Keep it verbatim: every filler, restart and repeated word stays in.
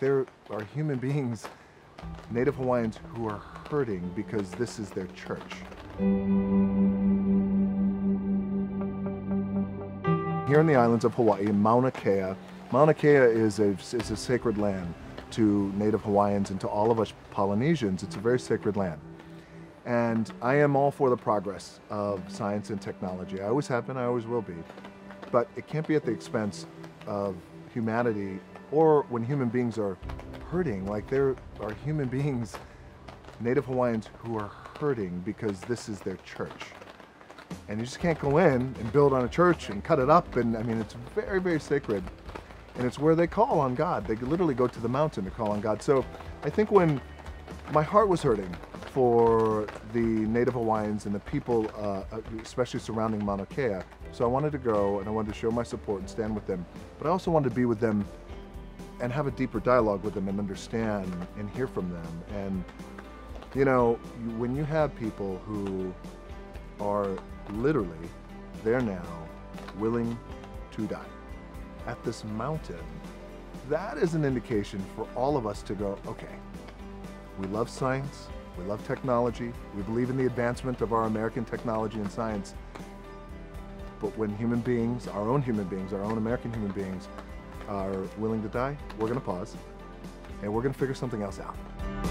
there are human beings, Native Hawaiians, who are hurting because this is their church. Here in the islands of Hawaii, Mauna Kea, Mauna Kea is a, is a sacred land to Native Hawaiians and to all of us Polynesians. It's a very sacred land. And I am all for the progress of science and technology. I always have been, I always will be. But it can't be at the expense of humanity, or when human beings are hurting. Like, there are human beings, Native Hawaiians, who are hurting because this is their church. And you just can't go in and build on a church and cut it up. And I mean, it's very, very sacred. And it's where they call on God. They literally go to the mountain to call on God. So I think when my heart was hurting for the Native Hawaiians and the people, uh, especially surrounding Mauna Kea, so I wanted to go and I wanted to show my support and stand with them. But I also wanted to be with them and have a deeper dialogue with them and understand and hear from them. And, you know, when you have people who are literally, they're now willing to die at this mountain, that is an indication for all of us to go, okay, we love science, we love technology, we believe in the advancement of our American technology and science, but when human beings, our own human beings, our own American human beings, are willing to die, we're gonna pause and we're gonna figure something else out.